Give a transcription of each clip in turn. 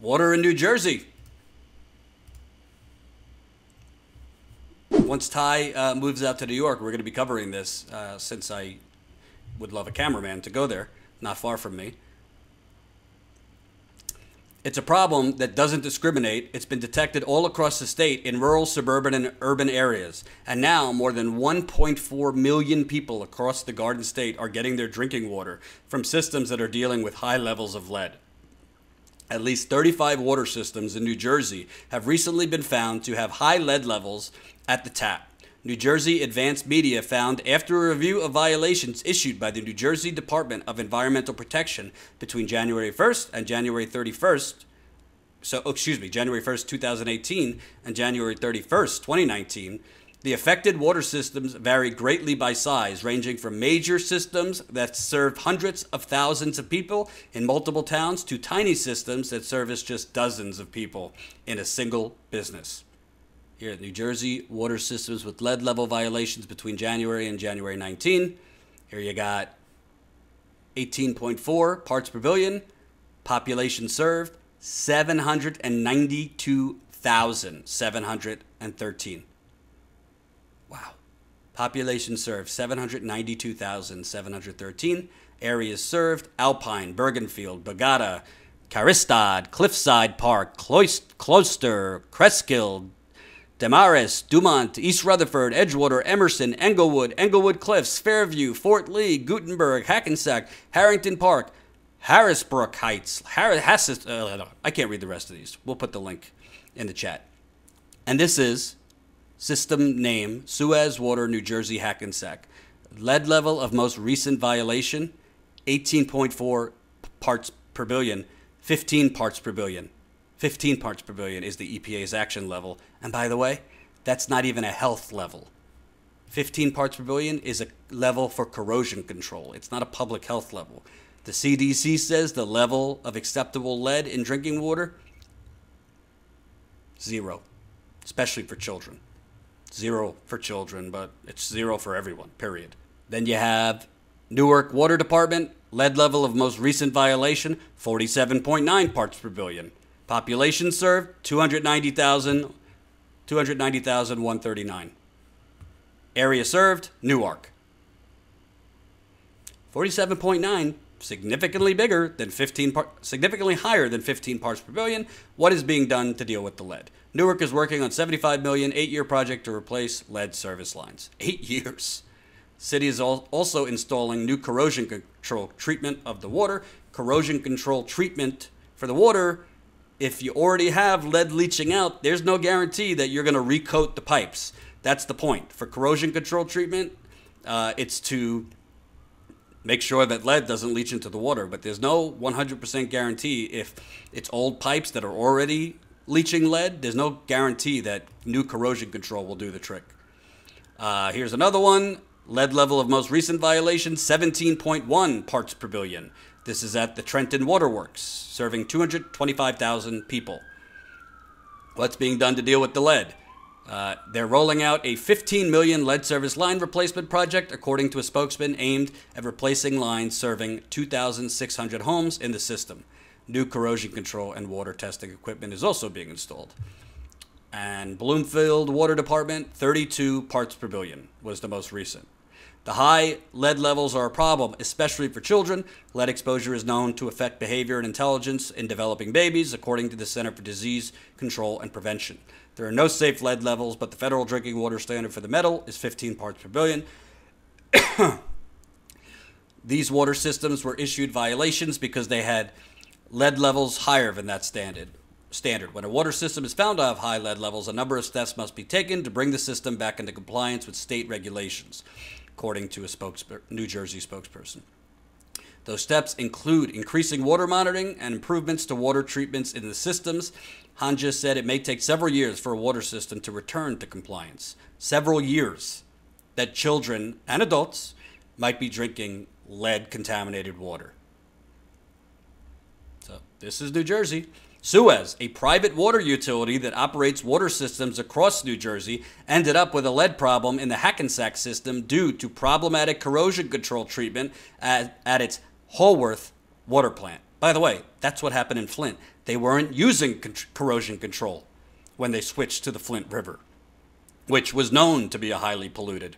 Water in New Jersey. Once Ty moves out to New York, we're going to be covering this since I would love a cameraman to go there, not far from me. It's a problem that doesn't discriminate. It's been detected all across the state in rural, suburban, and urban areas. And now more than 1.4 million people across the Garden State are getting their drinking water from systems that are dealing with high levels of lead. At least 35 water systems in New Jersey have recently been found to have high lead levels at the tap. New Jersey Advanced Media found after a review of violations issued by the New Jersey Department of Environmental Protection between January 1st and January 31st, January 1st, 2018 and January 31st, 2019, the affected water systems vary greatly by size, ranging from major systems that serve hundreds of thousands of people in multiple towns to tiny systems that service just dozens of people in a single business. Here at New Jersey, water systems with lead level violations between January and January 19. Here you got 18.4 parts per billion, population served 792,713. Wow. Population served 792,713. Areas served Alpine, Bergenfield, Borgata, Caristad, Cliffside Park, Cloister, Creskill, Damaris, Dumont, East Rutherford, Edgewater, Emerson, Englewood, Englewood Cliffs, Fairview, Fort Lee, Gutenberg, Hackensack, Harrington Park, Harrisburg Heights, I can't read the rest of these. We'll put the link in the chat. And this is system name, Suez Water New Jersey Hackensack. Lead level of most recent violation, 18.4 parts per billion, 15 parts per billion. 15 parts per billion is the EPA's action level. And by the way, that's not even a health level. 15 parts per billion is a level for corrosion control. It's not a public health level. The CDC says the level of acceptable lead in drinking water, zero, especially for children. Zero for children, but it's zero for everyone, period. Then you have Newark Water Department, lead level of most recent violation, 47.9 parts per billion. Population served, 290,139. Area served, Newark. 47.9, significantly bigger than 15, significantly higher than 15 parts per billion. What is being done to deal with the lead? Newark is working on $75 million, 8-year project to replace lead service lines. 8 years. City is also installing new corrosion control treatment of the water. Corrosion control treatment for the water. If you already have lead leaching out, there's no guarantee that you're going to recoat the pipes. That's the point. For corrosion control treatment, it's to make sure that lead doesn't leach into the water. But there's no 100% guarantee if it's old pipes that are already leaching lead. There's no guarantee that new corrosion control will do the trick. Here's another one. Lead level of most recent violation, 17.1 parts per billion. This is at the Trenton Waterworks, serving 225,000 people. What's being done to deal with the lead? They're rolling out a 15 million lead service line replacement project, according to a spokesman, aimed at replacing lines serving 2,600 homes in the system. New corrosion control and water testing equipment is also being installed. And Bloomfield Water Department, 32 parts per billion was the most recent. The high lead levels are a problem, especially for children. Lead exposure is known to affect behavior and intelligence in developing babies, according to the Center for Disease Control and Prevention. There are no safe lead levels, but the federal drinking water standard for the metal is 15 parts per billion. These water systems were issued violations because they had lead levels higher than that standard. When a water system is found to have high lead levels, a number of steps must be taken to bring the system back into compliance with state regulations, according to a New Jersey spokesperson. Those steps include increasing water monitoring and improvements to water treatments in the systems. Hanja said it may take several years for a water system to return to compliance. Several years that children and adults might be drinking lead-contaminated water. So this is New Jersey. Suez, a private water utility that operates water systems across New Jersey, ended up with a lead problem in the Hackensack system due to problematic corrosion control treatment at its Holworth water plant. By the way, that's what happened in Flint. They weren't using corrosion control when they switched to the Flint River, which was known to be a highly polluted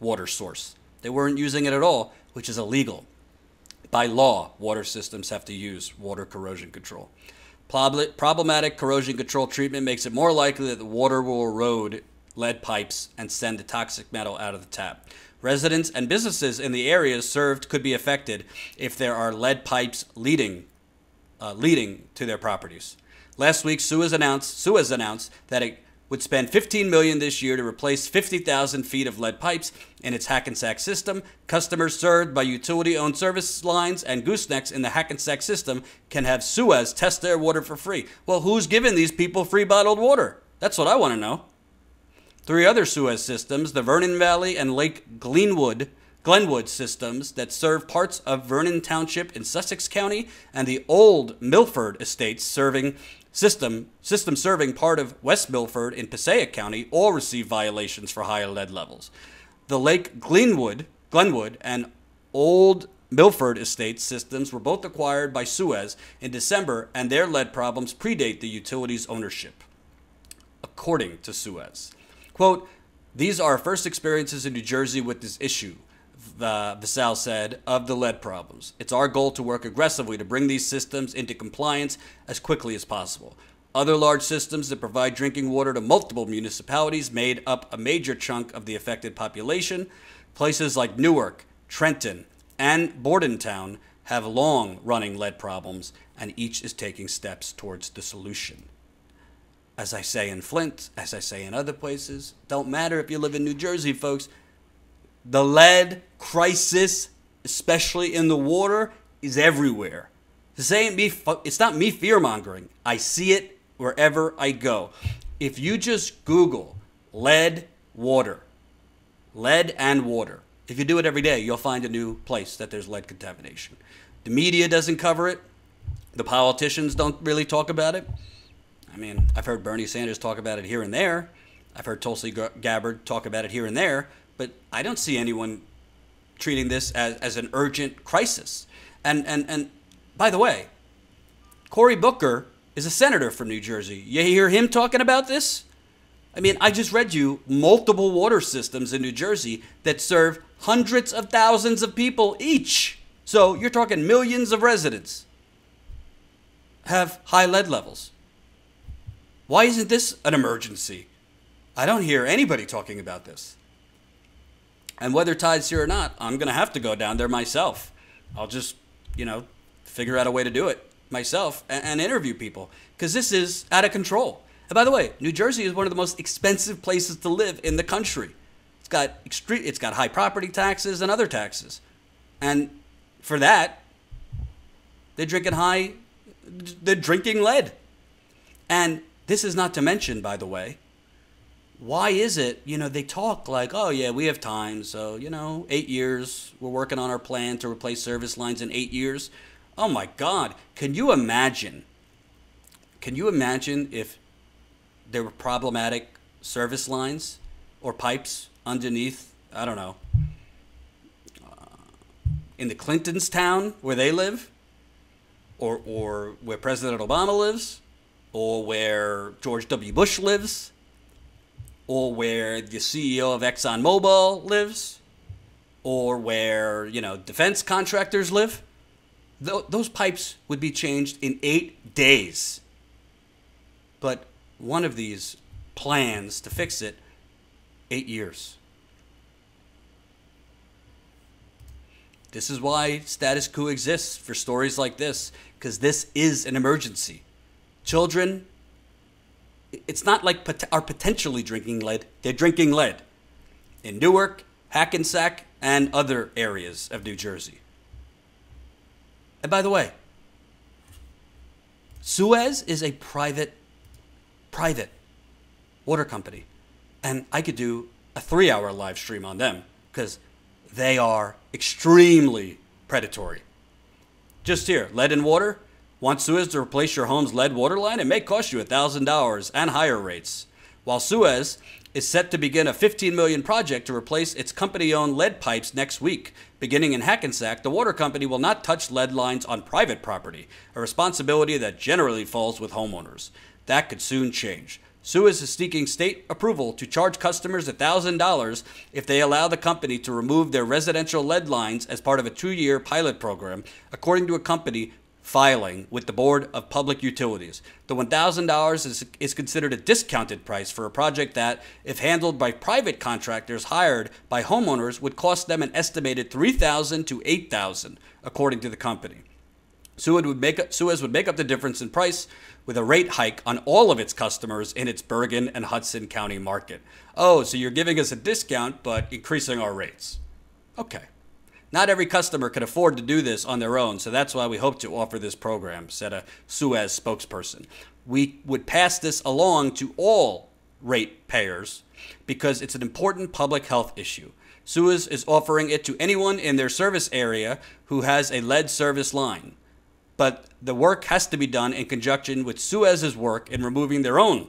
water source. They weren't using it at all, which is illegal. By law, water systems have to use water corrosion control. Problematic corrosion control treatment makes it more likely that the water will erode lead pipes and send the toxic metal out of the tap. Residents and businesses in the areas served could be affected if there are lead pipes leading to their properties. Last week, Suez announced that it would spend $15 million this year to replace 50,000 feet of lead pipes in its Hackensack system. Customers served by utility-owned service lines and goosenecks in the Hackensack system can have Suez test their water for free. Well, who's giving these people free bottled water? That's what I want to know. Three other Suez systems, the Vernon Valley and Lake Glenwood systems that serve parts of Vernon Township in Sussex County, and the Old Milford Estates system serving part of West Milford in Passaic County, all receive violations for high lead levels. The Lake Glenwood and Old Milford Estates systems were both acquired by Suez in December, and their lead problems predate the utility's ownership, according to Suez. Quote, "These are our first experiences in New Jersey with this issue," Vassal said, "of the lead problems. It's our goal to work aggressively to bring these systems into compliance as quickly as possible." Other large systems that provide drinking water to multiple municipalities made up a major chunk of the affected population. Places like Newark, Trenton, and Bordentown have long-running lead problems, and each is taking steps towards the solution. As I say in Flint, as I say in other places, don't matter if you live in New Jersey, folks. The lead crisis, especially in the water, is everywhere. This ain't me. It's not me fear-mongering. I see it wherever I go. If you just Google lead and water, if you do it every day, you'll find a new place that there's lead contamination. The media doesn't cover it. The politicians don't really talk about it. I mean, I've heard Bernie Sanders talk about it here and there. I've heard Tulsi Gabbard talk about it here and there. But I don't see anyone treating this as an urgent crisis. And by the way, Cory Booker is a senator from New Jersey. You hear him talking about this? I mean, I just read you multiple water systems in New Jersey that serve hundreds of thousands of people each. So you're talking millions of residents have high lead levels. Why isn't this an emergency? I don't hear anybody talking about this. And whether Tide's here or not, I'm going to have to go down there myself. I'll just, figure out a way to do it myself and interview people, because this is out of control. And by the way, New Jersey is one of the most expensive places to live in the country. It's got high property taxes and other taxes. And for that, they're drinking lead. And this is not to mention, by the way, why is it, they talk like, oh, yeah, we have time. So, 8 years, we're working on our plan to replace service lines in 8 years. Oh, my God. Can you imagine? Can you imagine if there were problematic service lines or pipes underneath, I don't know, in the Clintons' town where they live, or where President Obama lives, or where George W. Bush lives, or where the CEO of ExxonMobil lives, or where, defense contractors live? Those pipes would be changed in 8 days. But one of these plans to fix it, 8 years. This is why Status Coup exists, for stories like this, because this is an emergency. Children, it's not like are potentially drinking lead. They're drinking lead in Newark, Hackensack, and other areas of New Jersey. And by the way, Suez is a private water company. And I could do a 3-hour live stream on them, because they are extremely predatory. Just here, lead and water. Want Suez to replace your home's lead water line? It may cost you $1,000 and higher rates. While Suez is set to begin a $15 million project to replace its company-owned lead pipes next week. Beginning in Hackensack, the water company will not touch lead lines on private property, a responsibility that generally falls with homeowners. That could soon change. Suez is seeking state approval to charge customers $1,000 if they allow the company to remove their residential lead lines as part of a 2-year pilot program, according to a company filing with the Board of Public Utilities. The $1,000 is considered a discounted price for a project that, if handled by private contractors hired by homeowners, would cost them an estimated $3,000 to $8,000, according to the company. Suez would make up the difference in price with a rate hike on all of its customers in its Bergen and Hudson County market. Oh, so you're giving us a discount, but increasing our rates. Okay. Not every customer could afford to do this on their own, so that's why we hope to offer this program, said a Suez spokesperson. We would pass this along to all rate payers because it's an important public health issue. Suez is offering it to anyone in their service area who has a lead service line. But the work has to be done in conjunction with Suez's work in removing their own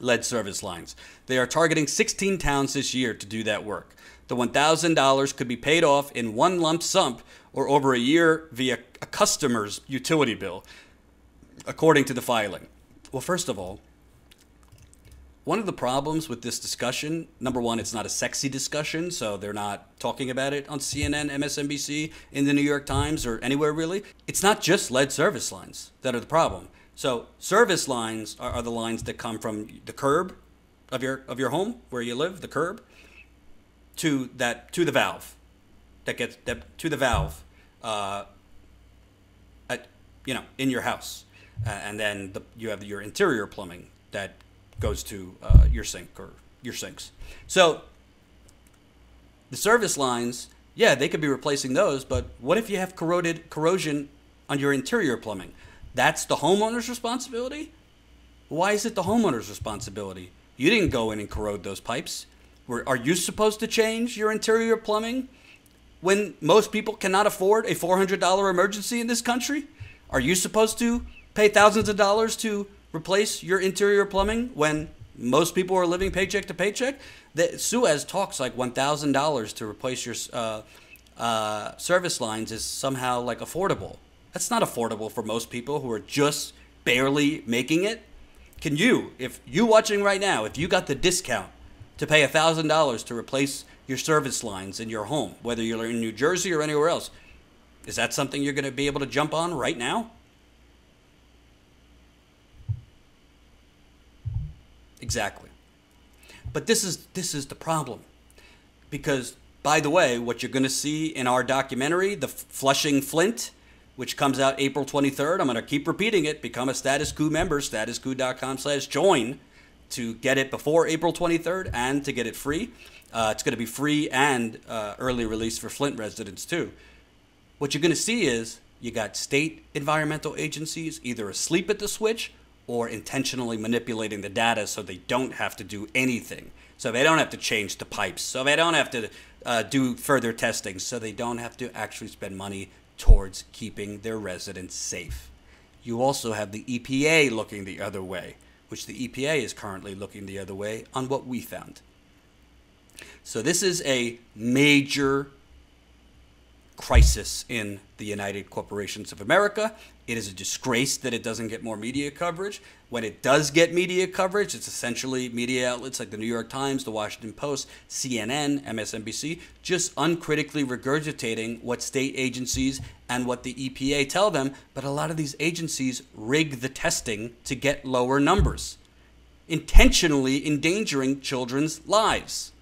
lead service lines. They are targeting 16 towns this year to do that work. The $1,000 could be paid off in one lump sum or over a year via a customer's utility bill, according to the filing. Well, first of all, one of the problems with this discussion, number one, it's not a sexy discussion, so they're not talking about it on CNN, MSNBC, in the New York Times, or anywhere really. It's not just lead service lines that are the problem. So service lines are the lines that come from the curb of your home, where you live, the curb, to the valve that gets to the valve in your house, and then you have your interior plumbing that goes to your sink or your sinks. So the service lines, yeah, they could be replacing those, but what if you have corrosion on your interior plumbing? That's the homeowner's responsibility? Why is it the homeowner's responsibility? You didn't go in and corrode those pipes. Are you supposed to change your interior plumbing when most people cannot afford a $400 emergency in this country? Are you supposed to pay thousands of dollars to replace your interior plumbing when most people are living paycheck to paycheck? Suez talks like $1,000 to replace your service lines is somehow like affordable. That's not affordable for most people who are just barely making it. Can you, if you watching right now, if you got the discount to pay $1,000 to replace your service lines in your home, whether you're in New Jersey or anywhere else, is that something you're going to be able to jump on right now? Exactly. But this is the problem. Because, by the way, what you're going to see in our documentary, The Flushing Flint, which comes out April 23rd, I'm going to keep repeating it, become a Status Coup member, statuscoup.com/join, to get it before April 23rd and to get it free. It's going to be free and early release for Flint residents too. What you're going to see is you got state environmental agencies either asleep at the switch or intentionally manipulating the data so they don't have to do anything. So they don't have to change the pipes. So they don't have to do further testing. So they don't have to actually spend money towards keeping their residents safe. You also have the EPA looking the other way, which the EPA is currently looking the other way on what we found. So this is a major crisis in the United Corporations of America. It is a disgrace that it doesn't get more media coverage. When it does get media coverage, it's essentially media outlets like the New York Times, the Washington Post, CNN, MSNBC, just uncritically regurgitating what state agencies and what the EPA tell them. But a lot of these agencies rig the testing to get lower numbers, intentionally endangering children's lives.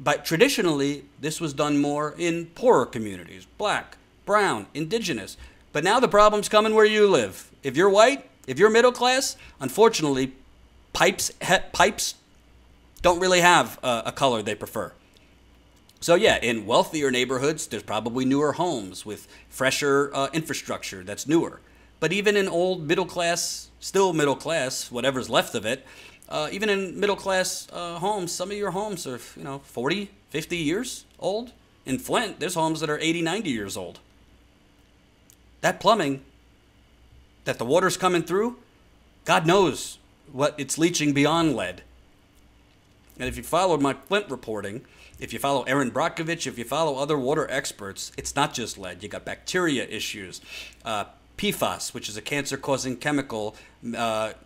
But traditionally, this was done more in poorer communities, black, brown, indigenous. But now the problem's coming where you live. If you're white, if you're middle class, unfortunately, pipes don't really have a color they prefer. So yeah, in wealthier neighborhoods, there's probably newer homes with fresher infrastructure that's newer. But even in old middle class, still middle class, whatever's left of it, even in middle-class homes, some of your homes are, 40, 50 years old. In Flint, there's homes that are 80, 90 years old. That plumbing, that the water's coming through, God knows what it's leaching beyond lead. And if you follow my Flint reporting, if you follow Aaron Brockovich, if you follow other water experts, it's not just lead. You got bacteria issues, PFAS, which is a cancer-causing chemical that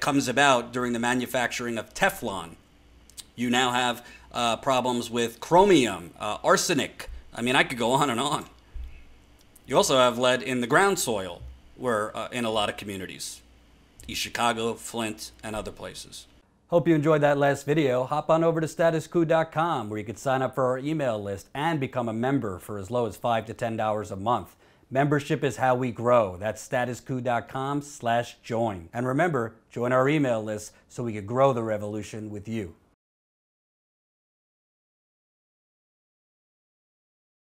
comes about during the manufacturing of Teflon. You now have problems with chromium, arsenic. I mean, I could go on and on. You also have lead in the ground soil, where in a lot of communities, East Chicago, Flint, and other places. Hope you enjoyed that last video. Hop on over to statuscoup.com, where you can sign up for our email list and become a member for as low as $5 to $10 a month. Membership is how we grow. That's statuscoup.com/join. And remember, join our email list so we can grow the revolution with you.